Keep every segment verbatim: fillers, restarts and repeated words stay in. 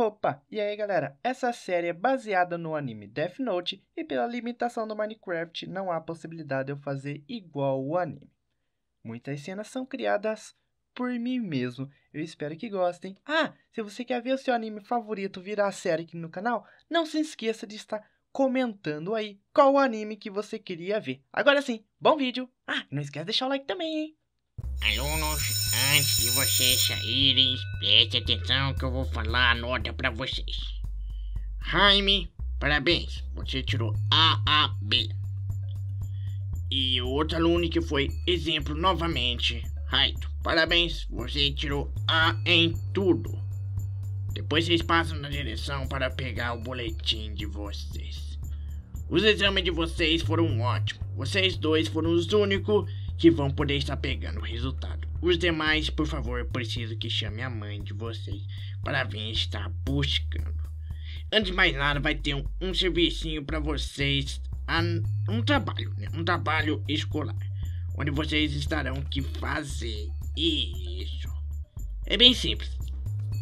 Opa, e aí galera, essa série é baseada no anime Death Note e pela limitação do Minecraft não há possibilidade de eu fazer igual o anime. Muitas cenas são criadas por mim mesmo, eu espero que gostem. Ah, se você quer ver o seu anime favorito virar série aqui no canal, não se esqueça de estar comentando aí qual anime que você queria ver. Agora sim, bom vídeo! Ah, não esquece de deixar o like também, hein? Alunos, antes de vocês saírem, preste atenção que eu vou falar a nota pra vocês. Jaime, parabéns, você tirou A A B. E o outro aluno que foi exemplo novamente, Raito, parabéns, você tirou A em tudo. Depois vocês passam na direção para pegar o boletim de vocês. Os exames de vocês foram ótimos, vocês dois foram os únicos que vão poder estar pegando o resultado. Os demais, por favor, preciso que chame a mãe de vocês para vir estar buscando. Antes de mais nada, vai ter um, um servicinho para vocês, um trabalho, né? Um trabalho escolar, onde vocês estarão que fazer isso. É bem simples,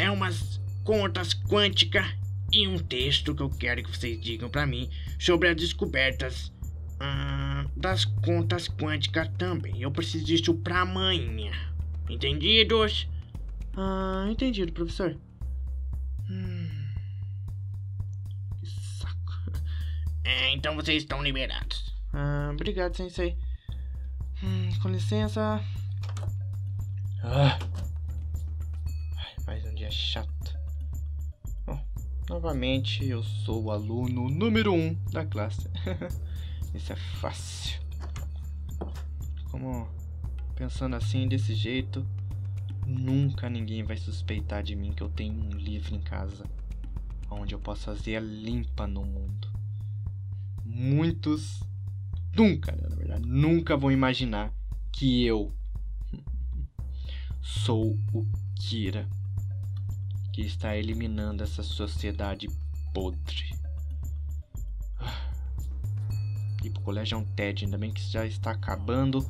é umas contas quânticas e um texto que eu quero que vocês digam para mim sobre as descobertas Uh, das contas quânticas também. Eu preciso disso pra amanhã. Entendidos? Ah, uh, entendido, professor. Hum. Que saco. É, então vocês estão liberados. Ah, uh, obrigado, sensei. Hum, com licença. Ah. Ai, mais um dia chato. Bom, novamente eu sou o aluno número um da classe. Isso é fácil. Como pensando assim, desse jeito, nunca ninguém vai suspeitar de mim que eu tenho um livro em casa onde eu posso fazer a limpa no mundo. Muitos nunca, na verdade, nunca vão imaginar que eu sou o Kira que está eliminando essa sociedade podre. E pro colégio é um tédio, ainda bem que isso já está acabando.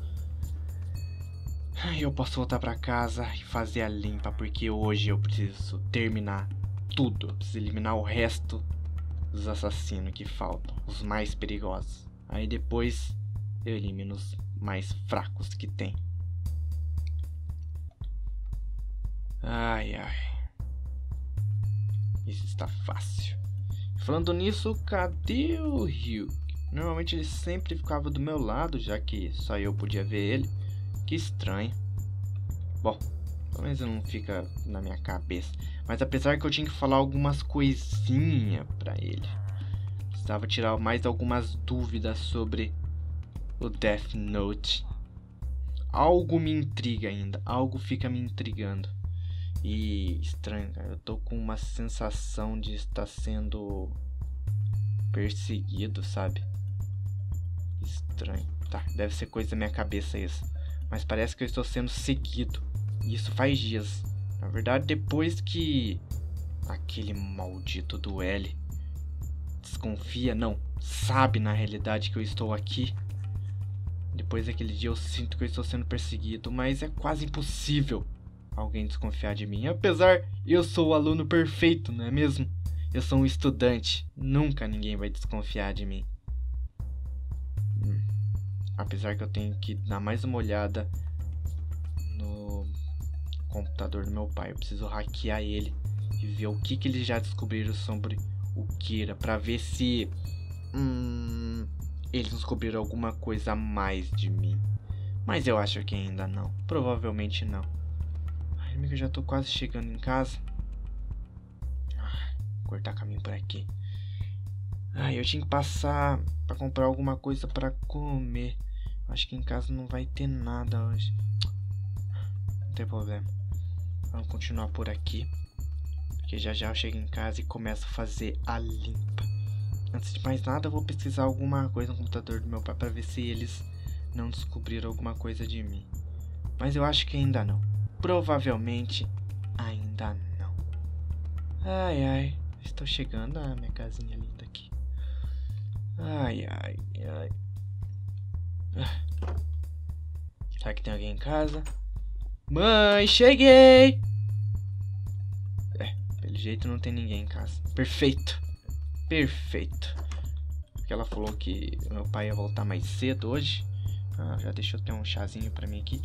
Eu posso voltar pra casa e fazer a limpa, porque hoje eu preciso terminar tudo. Eu preciso eliminar o resto dos assassinos que faltam, os mais perigosos. Aí depois eu elimino os mais fracos que tem. Ai, ai. Isso está fácil. Falando nisso, cadê o Ryuk? Normalmente ele sempre ficava do meu lado, já que só eu podia ver ele. Que estranho. Bom, pelo menos ele não fica na minha cabeça. Mas apesar que eu tinha que falar algumas coisinhas pra ele. Precisava tirar mais algumas dúvidas sobre o Death Note. Algo me intriga ainda, algo fica me intrigando. E estranho, cara, eu tô com uma sensação de estar sendo perseguido, sabe? Estranho. Tá, deve ser coisa da minha cabeça isso. Mas parece que eu estou sendo seguido. E isso faz dias. Na verdade, depois que aquele maldito do L desconfia, não, sabe na realidade que eu estou aqui. Depois daquele dia eu sinto que eu estou sendo perseguido. Mas é quase impossível alguém desconfiar de mim. Apesar, eu sou o aluno perfeito, não é mesmo? Eu sou um estudante. Nunca ninguém vai desconfiar de mim. Hum. Apesar que eu tenho que dar mais uma olhada no computador do meu pai. Eu preciso hackear ele e ver o que, que eles já descobriram sobre o Kira. Pra ver se hum, eles descobriram alguma coisa a mais de mim. Mas eu acho que ainda não. Provavelmente não. Ai, amigo, eu já tô quase chegando em casa. Cortar caminho por aqui. Ah, eu tinha que passar pra comprar alguma coisa pra comer. Acho que em casa não vai ter nada hoje. Não tem problema. Vamos continuar por aqui, porque já já eu chego em casa e começo a fazer a limpa. Antes de mais nada, eu vou pesquisar alguma coisa no computador do meu pai pra ver se eles não descobriram alguma coisa de mim. Mas eu acho que ainda não. Provavelmente ainda não. Ai, ai. Estou chegando à minha casinha linda aqui. Ai, ai, ai. Ah. Será que tem alguém em casa? Mãe, cheguei! É, Daquele jeito não tem ninguém em casa. Perfeito. Perfeito. Porque ela falou que meu pai ia voltar mais cedo hoje. Ah, já deixou ter um chazinho pra mim aqui.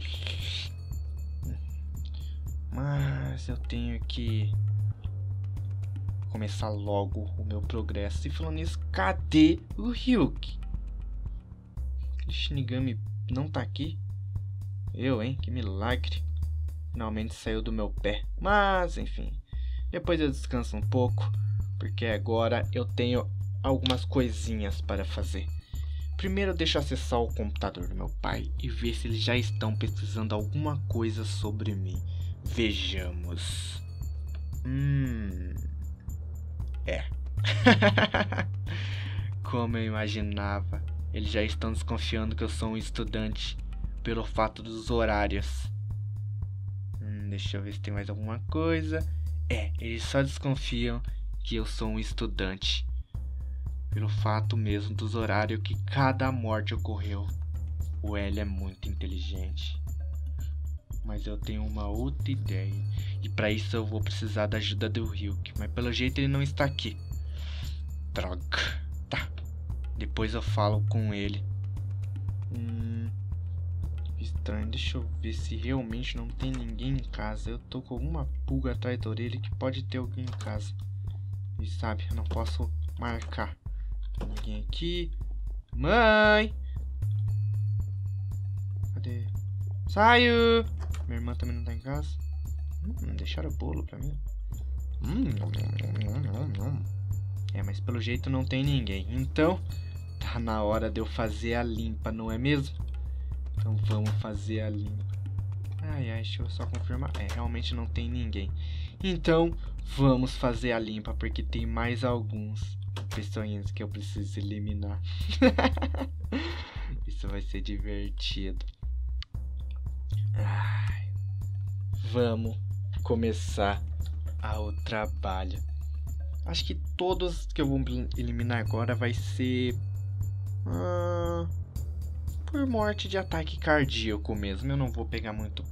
Mas eu tenho que começar logo o meu progresso. E falando nisso, cadê o Ryuk? O Shinigami não tá aqui? Eu, hein? Que milagre. Finalmente saiu do meu pé. Mas, enfim. Depois eu descanso um pouco. Porque agora eu tenho algumas coisinhas para fazer. Primeiro eu deixo acessar o computador do meu pai. E ver se eles já estão pesquisando alguma coisa sobre mim. Vejamos. Hum... É. Como eu imaginava. Eles já estão desconfiando que eu sou um estudante. Pelo fato dos horários. Hum, deixa eu ver se tem mais alguma coisa. É, eles só desconfiam que eu sou um estudante. Pelo fato mesmo dos horários que cada morte ocorreu. O L é muito inteligente. Mas eu tenho uma outra ideia. E pra isso eu vou precisar da ajuda do Ryuk. Mas pelo jeito ele não está aqui. Droga. Tá. Depois eu falo com ele. Hum. Estranho, deixa eu ver se realmente não tem ninguém em casa. Eu tô com alguma pulga atrás da orelha que pode ter alguém em casa. E sabe, eu não posso marcar. Tem ninguém aqui. Mãe! Cadê? Saiu! Minha irmã também não tá em casa. Hum, deixaram o bolo pra mim. Hum, é, mas pelo jeito não tem ninguém. Então, tá na hora de eu fazer a limpa, não é mesmo? Então vamos fazer a limpa. Ai, ai, deixa eu só confirmar. É, realmente não tem ninguém. Então vamos fazer a limpa, porque tem mais alguns pessoinhos que eu preciso eliminar. Isso vai ser divertido. Ai, vamos começar a, o trabalho. Acho que todos que eu vou eliminar agora vai ser... Ah... por morte de ataque cardíaco mesmo. Eu não vou pegar muito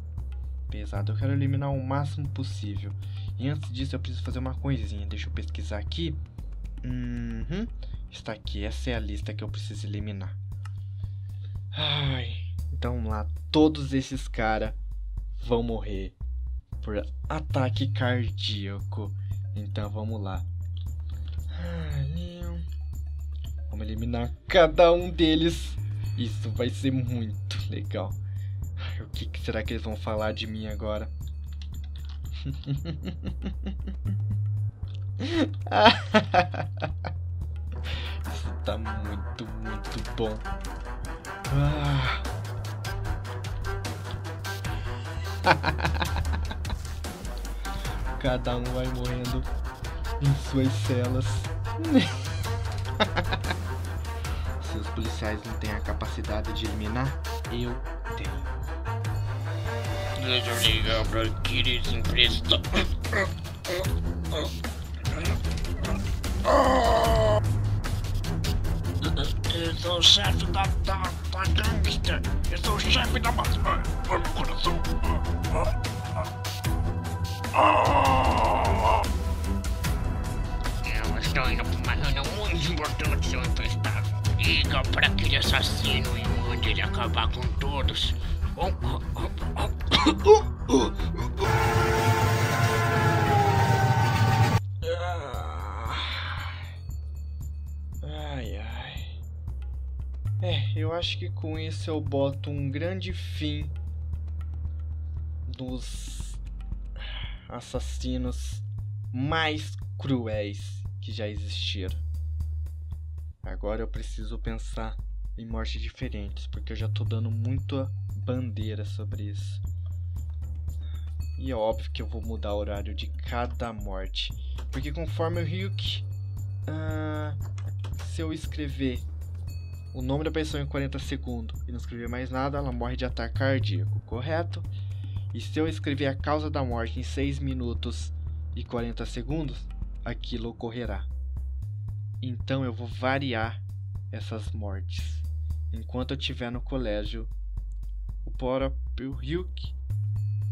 pesado. Eu quero eliminar o máximo possível. E antes disso eu preciso fazer uma coisinha. Deixa eu pesquisar aqui. Uhum. Está aqui. Essa é a lista que eu preciso eliminar. Ai. Então vamos lá. Todos esses caras vão morrer por ataque cardíaco. Então vamos lá. Vamos eliminar cada um deles. Isso vai ser muito legal. Ai, o que, que será que eles vão falar de mim agora? Isso tá muito, muito bom. Ah. Cada um vai morrendo em suas celas. Se os policiais não têm a capacidade de eliminar, eu tenho. Deixa eu ligar pra aqueles emprestados. Eu sou o chefe da, da, da gangster. Eu sou o chefe da batalha. Meu coração. Eu estou indo pra uma reunião muito importante, seu emprestado. Liga pra aquele assassino e mande ele acabar com todos. Ai, ai. É, eu acho que com isso eu boto um grande fim dos assassinos mais cruéis que já existiram. Agora eu preciso pensar em mortes diferentes, porque eu já tô dando muita bandeira sobre isso. E é óbvio que eu vou mudar o horário de cada morte, porque conforme o Ryuk, ah, se eu escrever o nome da pessoa em quarenta segundos e não escrever mais nada, ela morre de ataque cardíaco, correto? E se eu escrever a causa da morte em seis minutos e quarenta segundos, aquilo ocorrerá. Então eu vou variar essas mortes. Enquanto eu estiver no colégio, o próprio Ryuk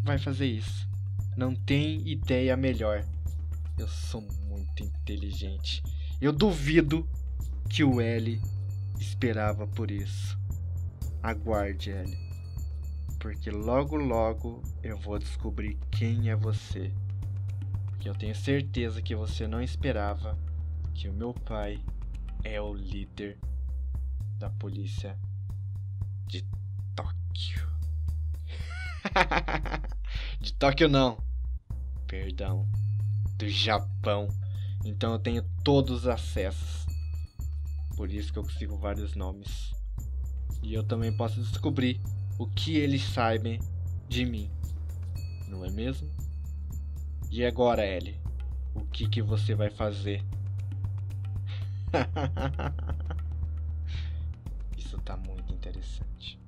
vai fazer isso. Não tem ideia melhor. Eu sou muito inteligente. Eu duvido que o L esperava por isso. Aguarde, L. Porque logo logo eu vou descobrir quem é você. Porque eu tenho certeza que você não esperava que o meu pai é o líder da polícia de Tóquio. De Tóquio não. Perdão. Do Japão. Então eu tenho todos os acessos. Por isso que eu consigo vários nomes. E eu também posso descobrir o que eles sabem de mim. Não é mesmo? E agora, Ellie? O que que você vai fazer? Isso tá muito interessante.